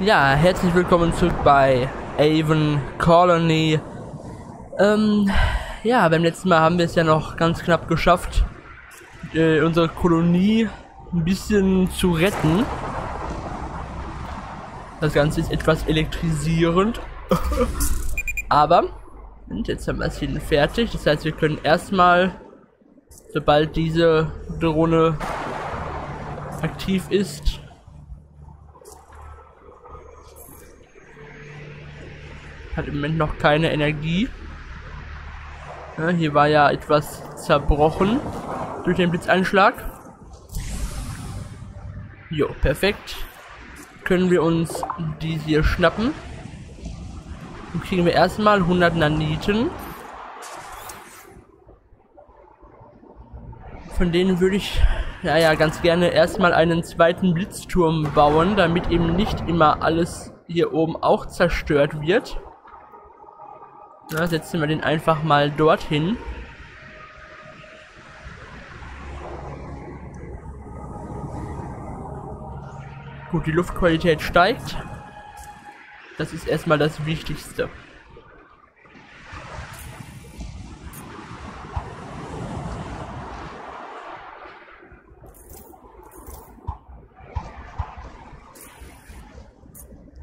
Ja, herzlich willkommen zurück bei Aven Colony. Ja, beim letzten Mal haben wir es ja noch ganz knapp geschafft, unsere Kolonie ein bisschen zu retten. Das Ganze ist etwas elektrisierend. Aber, jetzt haben wir das hier fertig. Das heißt, wir können erstmal, sobald diese Drohne aktiv ist, hat im Moment noch keine Energie. Ja, hier war ja etwas zerbrochen durch den Blitzeinschlag. Jo, perfekt. Können wir uns die hier schnappen. Dann kriegen wir erstmal 100 Naniten. Von denen würde ich naja ganz gerne erstmal einen zweiten Blitzturm bauen, damit eben nicht immer alles hier oben auch zerstört wird. Na, setzen wir den einfach mal dorthin. Gut, die Luftqualität steigt. Das ist erstmal das Wichtigste.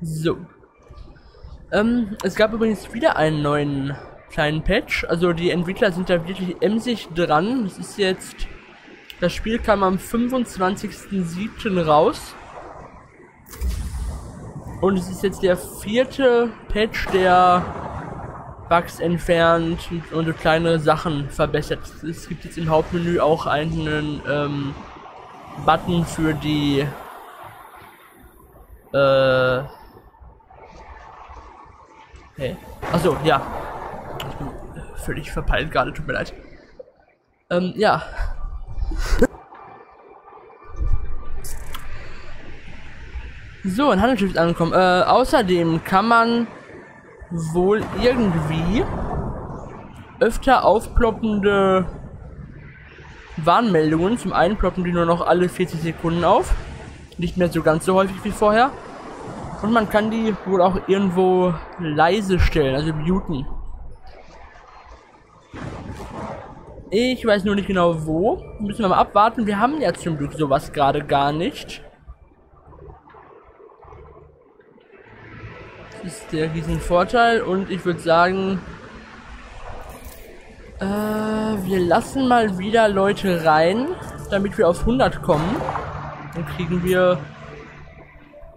So. Es gab übrigens wieder einen neuen kleinen Patch. Also die Entwickler sind da wirklich emsig dran. Es ist jetzt... Das Spiel kam am 25.07. raus. Und es ist jetzt der 4. Patch, der Bugs entfernt und so kleine Sachen verbessert. Es gibt jetzt im Hauptmenü auch einen Button für die... Hey. Achso, ja. Ich bin völlig verpeilt gerade, tut mir leid. Ja. So, ein Handelsschiff ist angekommen. Außerdem kann man wohl irgendwie öfter aufploppende Warnmeldungen. Zum einen ploppen die nur noch alle 40 Sekunden auf. Nicht mehr so ganz so häufig wie vorher. Und man kann die wohl auch irgendwo leise stellen, also muten. Ich weiß nur nicht genau wo. Müssen wir mal abwarten. Wir haben ja zum Glück sowas gerade gar nicht. Das ist der Riesenvorteil. Und ich würde sagen, wir lassen mal wieder Leute rein, damit wir auf 100 kommen. Dann kriegen wir...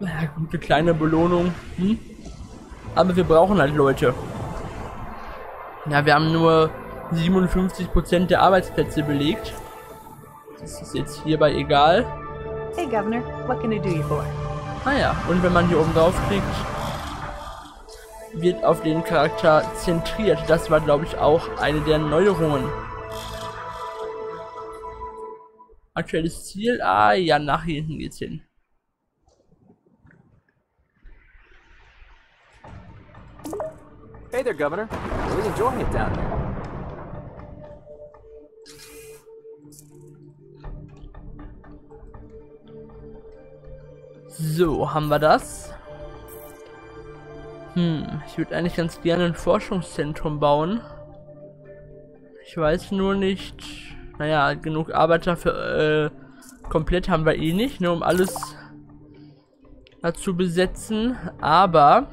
Naja, gute kleine Belohnung. Aber wir brauchen halt Leute. Ja, wir haben nur 57% der Arbeitsplätze belegt. Das ist jetzt hierbei egal. Hey Governor, what can I do you for? Ah ja, und wenn man hier oben drauf klickt, wird auf den Charakter zentriert. Das war, glaube ich, auch eine der Neuerungen. Aktuelles Ziel? Ah ja, nach hinten geht's hin. Hey there, Governor. We're enjoying it down there. So, haben wir das? Ich würde eigentlich ganz gerne ein Forschungszentrum bauen. Ich weiß nur nicht. Naja, genug Arbeiter für komplett haben wir eh nicht, nur um alles dazu besetzen, aber.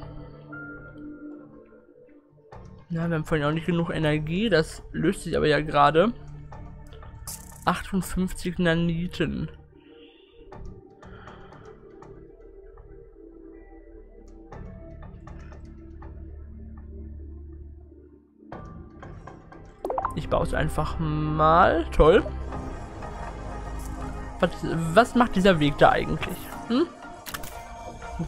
Ja, wir haben vorhin auch nicht genug Energie, das löst sich aber ja gerade. 58 Naniten. Ich baue es einfach mal. Toll. Was macht dieser Weg da eigentlich? Dann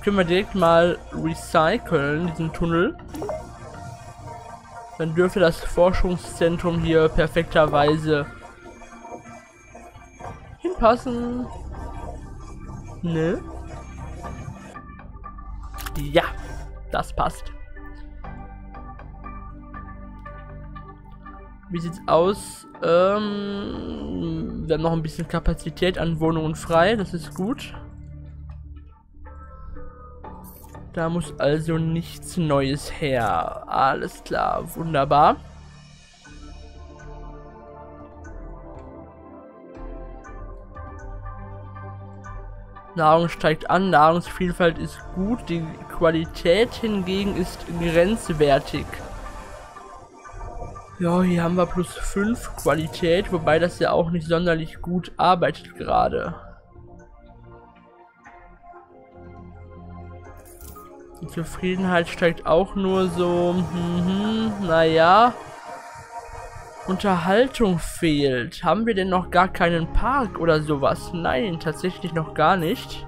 können wir direkt mal recyceln, diesen Tunnel. Dann dürfte das Forschungszentrum hier perfekterweise hinpassen. Ne? Ja, das passt. Wie sieht's aus? Wir haben noch ein bisschen Kapazität an Wohnungen frei, das ist gut. Da muss also nichts Neues her. Alles klar, wunderbar. Nahrung steigt an, Nahrungsvielfalt ist gut, die Qualität hingegen ist grenzwertig. Ja, hier haben wir plus 5 Qualität, wobei das ja auch nicht sonderlich gut arbeitet gerade. Die Zufriedenheit steigt auch nur so, naja. Unterhaltung fehlt. Haben wir denn noch gar keinen Park oder sowas? Nein, tatsächlich noch gar nicht.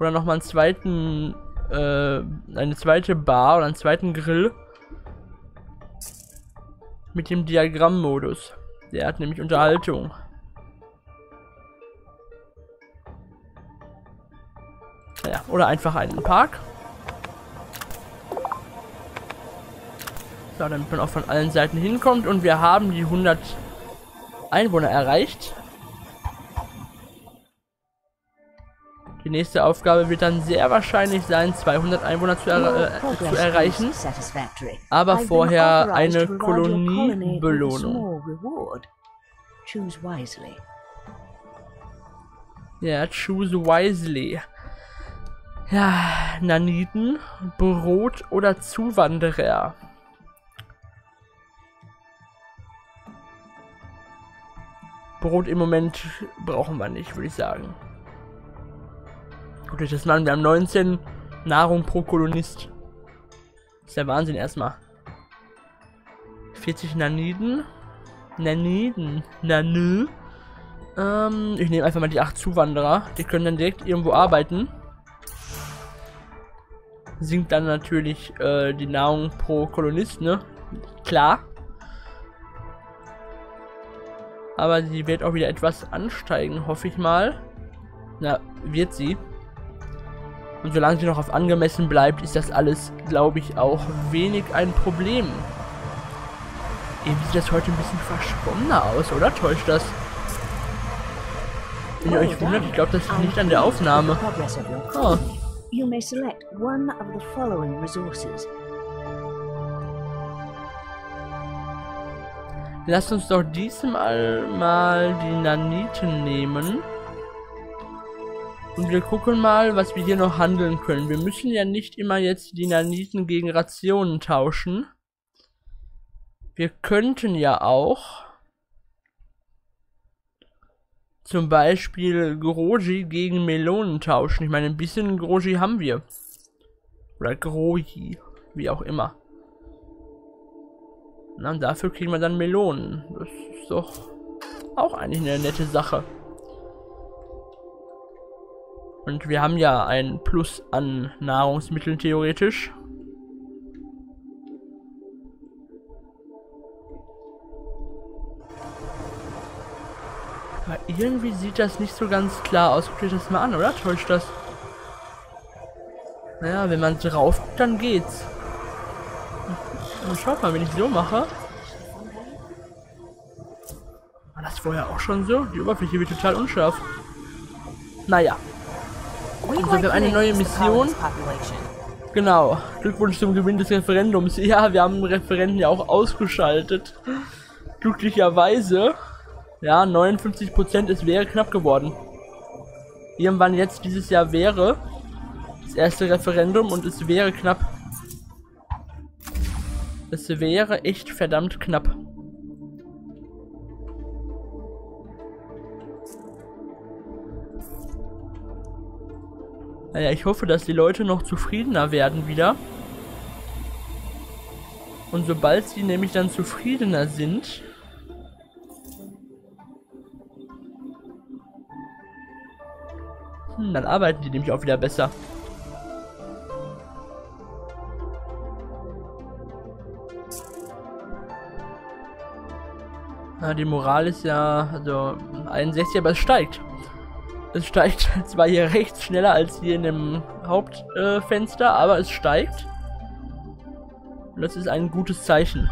Oder nochmal einen zweiten, eine zweite Bar oder einen zweiten Grill. Mit dem Diagrammmodus. Der hat nämlich Unterhaltung. Ja, oder einfach einen Park. So, damit man auch von allen Seiten hinkommt. Und wir haben die 100 Einwohner erreicht. Die nächste Aufgabe wird dann sehr wahrscheinlich sein, 200 Einwohner zu erreichen. Aber vorher eine Koloniebelohnung. Ja, choose wisely. Ja, Naniten, Brot oder Zuwanderer. Brot im Moment brauchen wir nicht, würde ich sagen. Gut, das machen wir. Haben 19 Nahrung pro Kolonist. Ist der Wahnsinn erstmal. 40 Naniten. Nanü. Ich nehme einfach mal die 8 Zuwanderer. Die können dann direkt irgendwo arbeiten. Sinkt dann natürlich die Nahrung pro Kolonist, ne? Klar. Aber sie wird auch wieder etwas ansteigen, hoffe ich mal. Na, wird sie. Und solange sie noch auf angemessen bleibt, ist das alles, glaube ich, auch wenig ein Problem. Eben sieht das heute ein bisschen verschwommener aus, oder? Täuscht das? Wenn ihr euch wundert, ich glaube, das liegt nicht an der Aufnahme. Oh. You may select one of the following resources. Lasst uns doch diesmal mal die Naniten nehmen. Und wir gucken mal, was wir hier noch handeln können. Wir müssen ja nicht immer jetzt die Naniten gegen Rationen tauschen. Wir könnten ja auch zum Beispiel Groji gegen Melonen tauschen. Ich meine, ein bisschen Groji haben wir. Oder Groji, wie auch immer. Na, und dafür kriegen wir dann Melonen. Das ist doch auch eigentlich eine nette Sache. Und wir haben ja ein Plus an Nahrungsmitteln theoretisch. Aber irgendwie sieht das nicht so ganz klar aus. Guckt euch das mal an, oder? Täuscht das? Naja, wenn man drauf guckt, dann geht's. Und schaut mal, wenn ich so mache. War das vorher auch schon so? Die Oberfläche wird total unscharf. Naja. Also, wir haben eine neue Mission. Genau. Glückwunsch zum Gewinn des Referendums. Ja, wir haben den Referenten ja auch ausgeschaltet. Glücklicherweise. Ja, 59%, es wäre knapp geworden. Irgendwann jetzt dieses Jahr wäre das erste Referendum und es wäre knapp. Es wäre echt verdammt knapp. Naja, ich hoffe, dass die Leute noch zufriedener werden wieder. Und sobald sie nämlich dann zufriedener sind, dann arbeiten die nämlich auch wieder besser. Na, die Moral ist ja, also 61, aber es steigt. Es steigt zwar hier rechts schneller als hier in dem Hauptfenster, aber es steigt. Und das ist ein gutes Zeichen.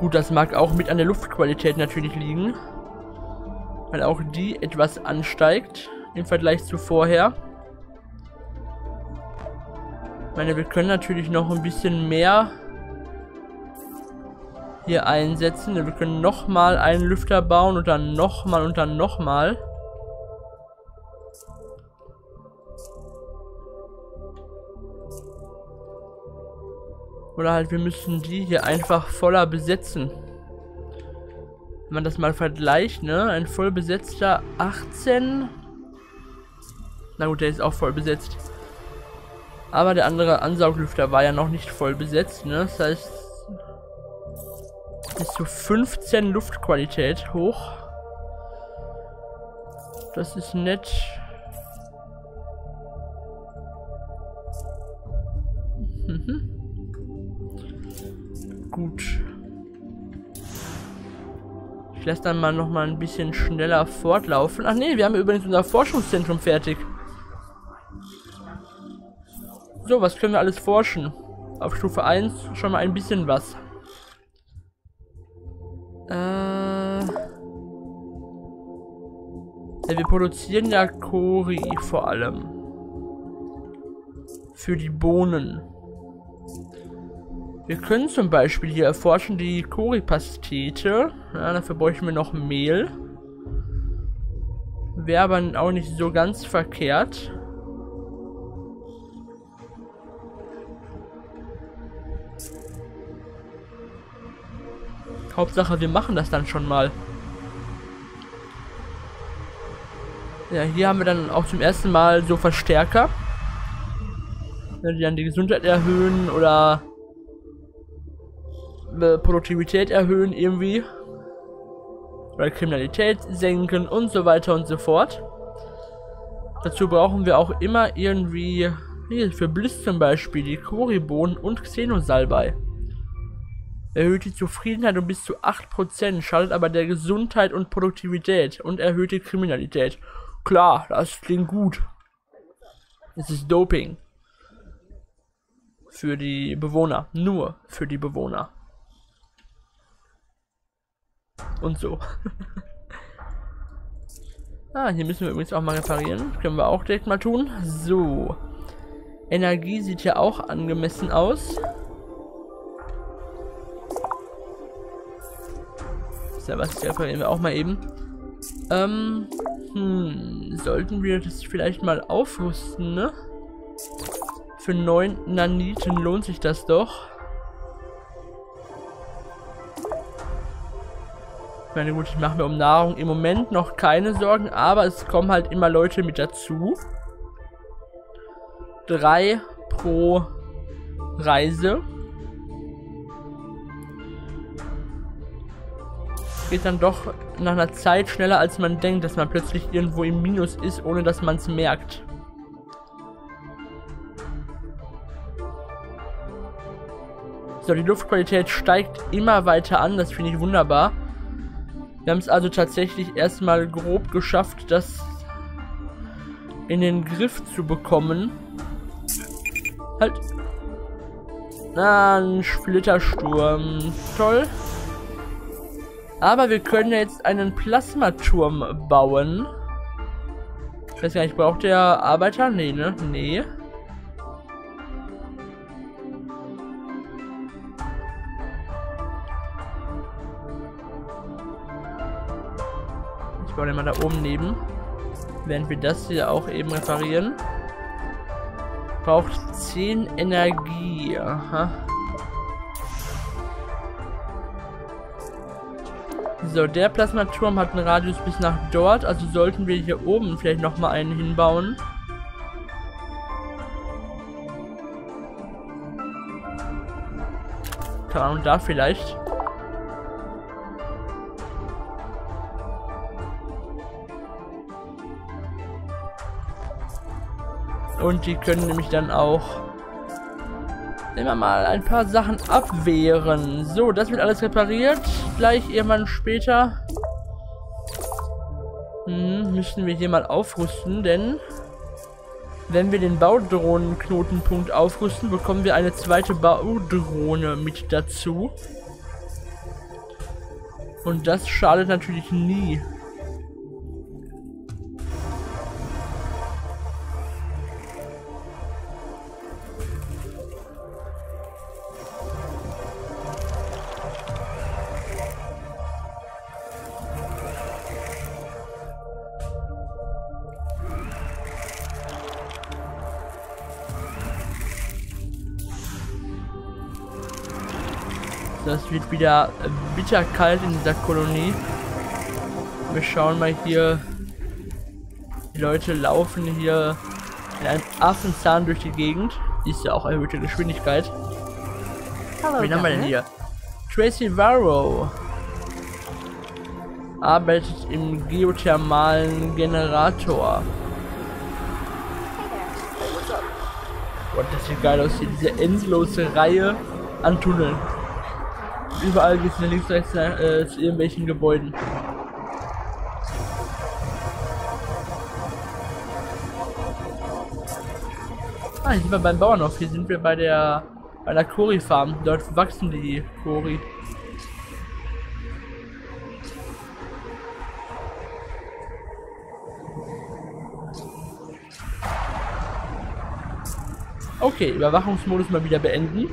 Gut, das mag auch mit an der Luftqualität natürlich liegen, weil auch die etwas ansteigt im Vergleich zu vorher. Ich meine, wir können natürlich noch ein bisschen mehr hier einsetzen. Wir können nochmal einen Lüfter bauen und dann nochmal und dann nochmal. Oder halt, wir müssen die hier einfach voller besetzen. Wenn man das mal vergleicht, ne? Ein voll besetzter 18. Na gut, der ist auch voll besetzt. Aber der andere Ansauglüfter war ja noch nicht voll besetzt, ne? Das heißt, bis zu 15 Luftqualität hoch. Das ist nett. Mhm. Gut. Ich lasse dann mal noch mal ein bisschen schneller fortlaufen. Ach nee, wir haben übrigens unser Forschungszentrum fertig. So, was können wir alles forschen? Auf Stufe 1 schon mal ein bisschen was. Wir produzieren ja Kori vor allem. Für die Bohnen. Wir können zum Beispiel hier erforschen die Kori-Pastete. Ja, dafür bräuchten wir noch Mehl. Wäre aber auch nicht so ganz verkehrt. Hauptsache, wir machen das dann schon mal. Ja, hier haben wir dann auch zum ersten Mal so Verstärker. Ja, die dann die Gesundheit erhöhen oder Produktivität erhöhen irgendwie oder Kriminalität senken und so weiter und so fort. Dazu brauchen wir auch immer irgendwie hier für Bliss zum Beispiel die Koribohnen und Xenosalbei. Erhöht die Zufriedenheit um bis zu 8%, schadet aber der Gesundheit und Produktivität und erhöht die Kriminalität. Klar, das klingt gut. Es ist Doping. Für die Bewohner. Nur für die Bewohner. Und so. Ah, hier müssen wir übrigens auch mal reparieren. Können wir auch direkt mal tun. So. Energie sieht ja auch angemessen aus. Ja, was reparieren wir auch mal eben. Sollten wir das vielleicht mal aufrüsten, ne? Für 9 Naniten lohnt sich das doch. Ich meine, gut, ich mache mir um Nahrung im Moment noch keine Sorgen, aber es kommen halt immer Leute mit dazu. 3 pro Reise. Geht dann doch nach einer Zeit schneller, als man denkt, dass man plötzlich irgendwo im Minus ist, ohne dass man es merkt. So, die Luftqualität steigt immer weiter an, das finde ich wunderbar. Wir haben es also tatsächlich erstmal grob geschafft, das in den Griff zu bekommen. Halt. Ah, ein Splittersturm. Toll. Aber wir können ja jetzt einen Plasmaturm bauen. Ich weiß gar nicht, braucht der Arbeiter? Nee, ne? Nee. Ich baue den mal da oben neben, während wir das hier auch eben reparieren. Braucht 10 Energie. Aha. So, der Plasmaturm hat einen Radius bis nach dort, also sollten wir hier oben vielleicht nochmal einen hinbauen. Keine Ahnung, da vielleicht. Und die können nämlich dann auch immer mal ein paar Sachen abwehren. So, das wird alles repariert. Gleich irgendwann später müssen wir hier mal aufrüsten, denn wenn wir den Baudrohnenknotenpunkt aufrüsten, bekommen wir eine zweite Baudrohne mit dazu. Und das schadet natürlich nie. Das wird wieder bitterkalt in dieser Kolonie. Wir schauen mal hier. Die Leute laufen hier in einem Affenzahn durch die Gegend. Die ist ja auch erhöhte Geschwindigkeit. Hallo, wen haben wir denn hier? Tracy Varro arbeitet im geothermalen Generator. Gott, das sieht geil aus hier, diese endlose Reihe an Tunneln. Überall geht es links, rechts zu irgendwelchen Gebäuden. Ah, hier sind wir beim Bauernhof. Hier sind wir bei der Kori-Farm. Dort wachsen die Kori. Okay, Überwachungsmodus mal wieder beenden.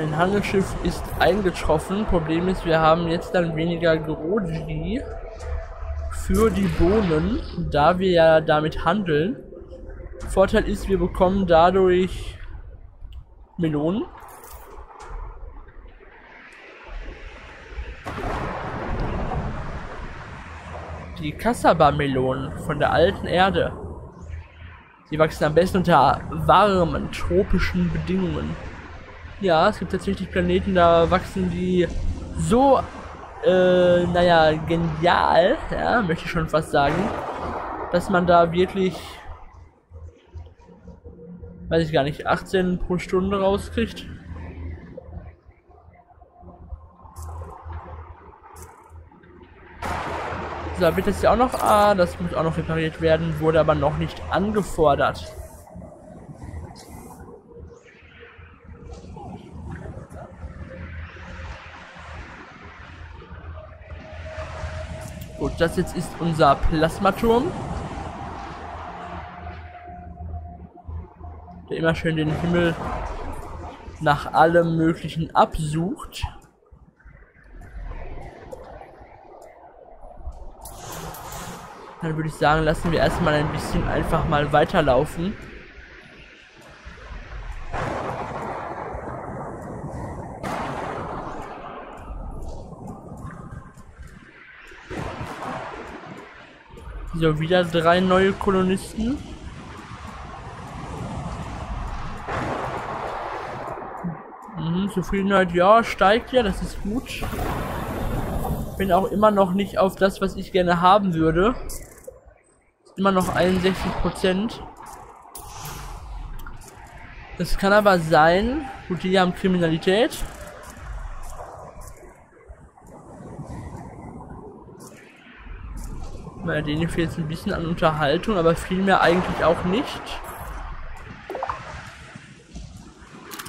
Ein Handelsschiff ist eingetroffen. Problem ist, wir haben jetzt dann weniger Groji für die Bohnen, da wir ja damit handeln. Vorteil ist, wir bekommen dadurch Melonen. Die Cassava-Melonen von der alten Erde. Sie wachsen am besten unter warmen, tropischen Bedingungen. Ja, es gibt tatsächlich Planeten, da wachsen die so, naja, genial, ja, möchte ich schon fast sagen, dass man da wirklich, weiß ich gar nicht, 18 pro Stunde rauskriegt. So, wird das ja auch noch, ah, das muss auch noch repariert werden, wurde aber noch nicht angefordert. Gut, das jetzt ist unser Plasmaturm, der immer schön den Himmel nach allem Möglichen absucht. Dann würde ich sagen, lassen wir erstmal ein bisschen einfach mal weiterlaufen. So, wieder 3 neue Kolonisten. Zufriedenheit, ja, steigt ja, das ist gut. Bin auch immer noch nicht auf das, was ich gerne haben würde. Immer noch 61%. Das kann aber sein. Gut, die haben Kriminalität. Denen fehlt es ein bisschen an Unterhaltung, aber viel mehr eigentlich auch nicht.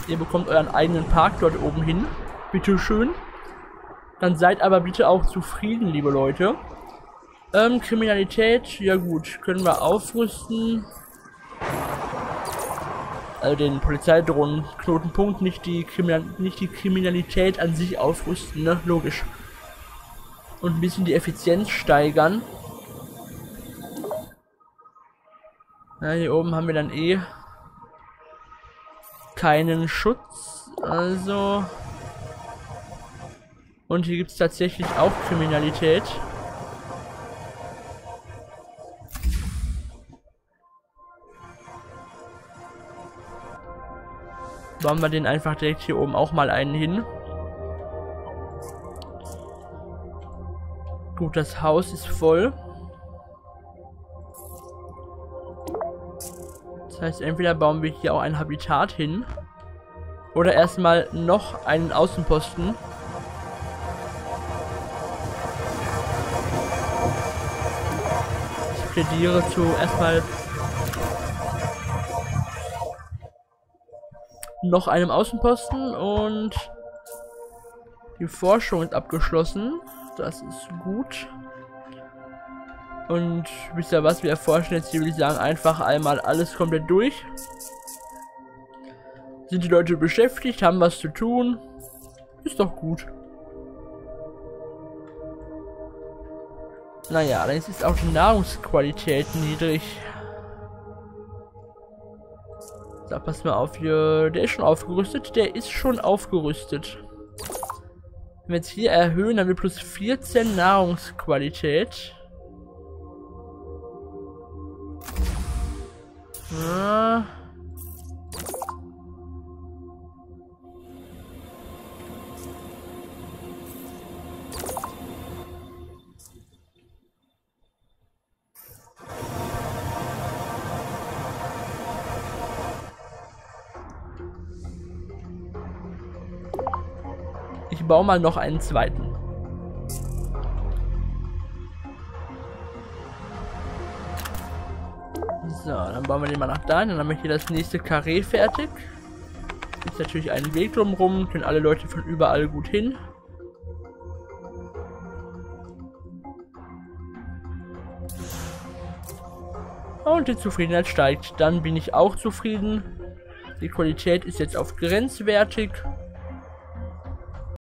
Ihr bekommt euren eigenen Park dort oben hin. Bitteschön. Dann seid aber bitte auch zufrieden, liebe Leute. Kriminalität, ja gut, können wir aufrüsten. Also den Polizeidrohnenknotenpunkt, nicht die Kriminalität an sich aufrüsten, ne? Logisch. Und ein bisschen die Effizienz steigern. Ja, hier oben haben wir dann eh keinen Schutz, also. Und hier gibt es tatsächlich auch Kriminalität. Bauen wir den einfach direkt hier oben auch mal einen hin. Gut, das Haus ist voll. Das heißt, entweder bauen wir hier auch ein Habitat hin oder erstmal noch einen Außenposten. Ich plädiere zu erstmal noch einem Außenposten und die Forschung ist abgeschlossen. Das ist gut. Und wisst ihr was, wir erforschen jetzt hier, würde ich sagen, einfach einmal alles komplett durch. Sind die Leute beschäftigt, haben was zu tun? Ist doch gut. Naja, dann ist auch die Nahrungsqualität niedrig. Da pass mal auf hier. Der ist schon aufgerüstet. Wenn wir jetzt hier erhöhen, haben wir plus 14 Nahrungsqualität. Ja. Ich baue mal noch einen zweiten. So, dann bauen wir den mal nach da. Dann haben wir hier das nächste Karree fertig. Ist natürlich einen Weg drumherum, können alle Leute von überall gut hin. Und die Zufriedenheit steigt. Dann bin ich auch zufrieden. Die Qualität ist jetzt auf grenzwertig.